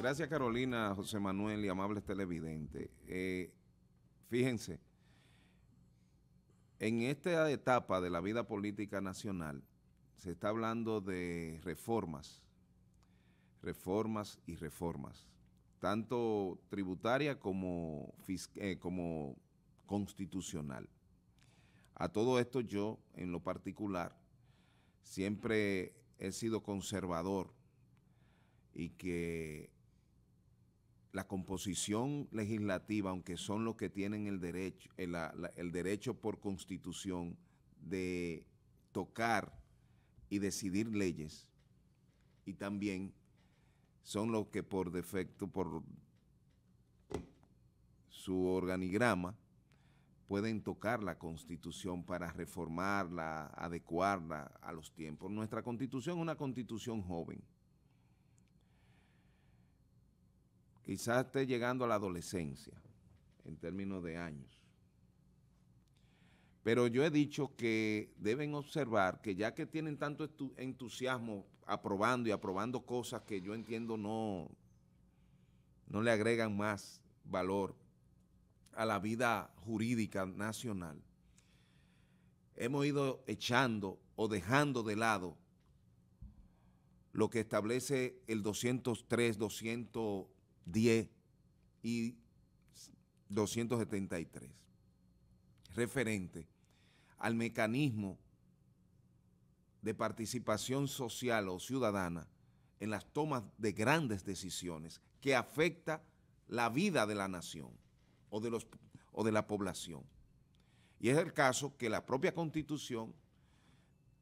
Gracias, Carolina, José Manuel y amables televidentes. Fíjense, en esta etapa de la vida política nacional se está hablando de reformas, reformas y reformas, tanto tributaria como constitucional. A todo esto yo, en lo particular, siempre he sido conservador y que la composición legislativa, aunque son los que tienen el derecho por constitución de tocar y decidir leyes, y también son los que por defecto, por su organigrama, pueden tocar la Constitución para reformarla, adecuarla a los tiempos. Nuestra Constitución es una Constitución joven. Quizás esté llegando a la adolescencia, en términos de años. Pero yo he dicho que deben observar que ya que tienen tanto entusiasmo aprobando y aprobando cosas que yo entiendo no le agregan más valor a la vida jurídica nacional, hemos ido echando o dejando de lado lo que establece el 203, 210 y 273, referente al mecanismo de participación social o ciudadana en las tomas de grandes decisiones que afecta la vida de la nación o de la población. Y es el caso que la propia Constitución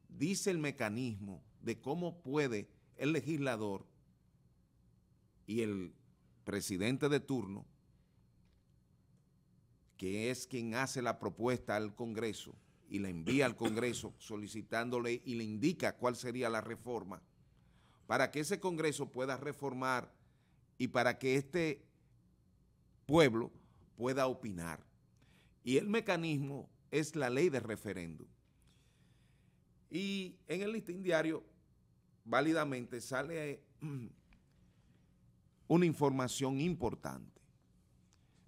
dice el mecanismo de cómo puede el legislador y el presidente de turno, que es quien hace la propuesta al Congreso y la envía al Congreso solicitándole y le indica cuál sería la reforma, para que ese Congreso pueda reformar y para que este pueblo pueda opinar. Y el mecanismo es la ley de referéndum. Y en el listín diario, válidamente, sale una información importante,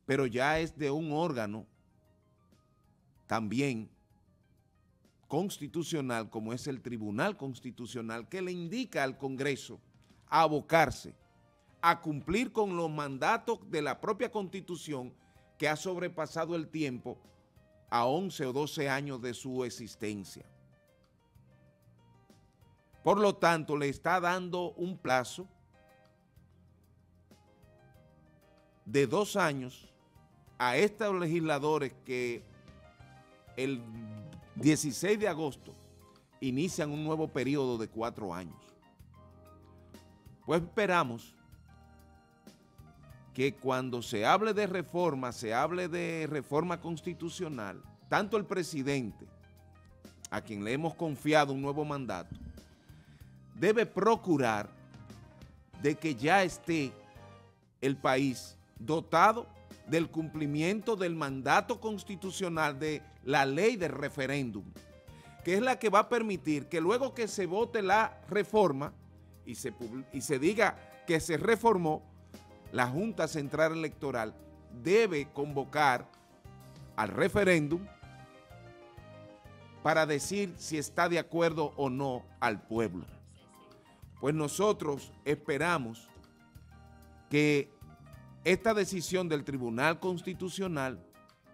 pero ya es de un órgano también constitucional, como es el Tribunal Constitucional, que le indica al Congreso a abocarse, a cumplir con los mandatos de la propia Constitución, que ha sobrepasado el tiempo a 11 o 12 años de su existencia. Por lo tanto, le está dando un plazo de 2 años a estos legisladores que el 16 de agosto inician un nuevo periodo de 4 años. Pues esperamos que cuando se hable de reforma, se hable de reforma constitucional, tanto el presidente, a quien le hemos confiado un nuevo mandato, debe procurar de que ya esté el país dotado del cumplimiento del mandato constitucional de la ley de referéndum, que es la que va a permitir que luego que se vote la reforma y se diga que se reformó, la Junta Central Electoral debe convocar al referéndum para decir si está de acuerdo o no al pueblo. Pues nosotros esperamos que esta decisión del Tribunal Constitucional,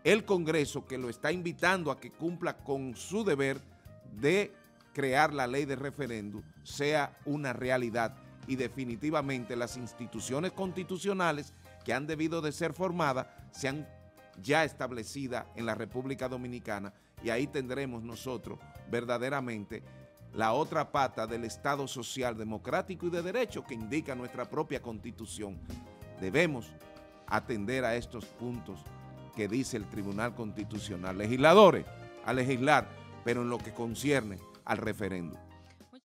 el Congreso, que lo está invitando a que cumpla con su deber de crear la ley de referéndum, sea una realidad. Y definitivamente las instituciones constitucionales que han debido de ser formadas sean ya establecidas en la República Dominicana, y ahí tendremos nosotros verdaderamente la otra pata del Estado social, democrático y de derecho que indica nuestra propia Constitución. Debemos atender a estos puntos que dice el Tribunal Constitucional. Legisladores, a legislar, pero en lo que concierne al referéndum.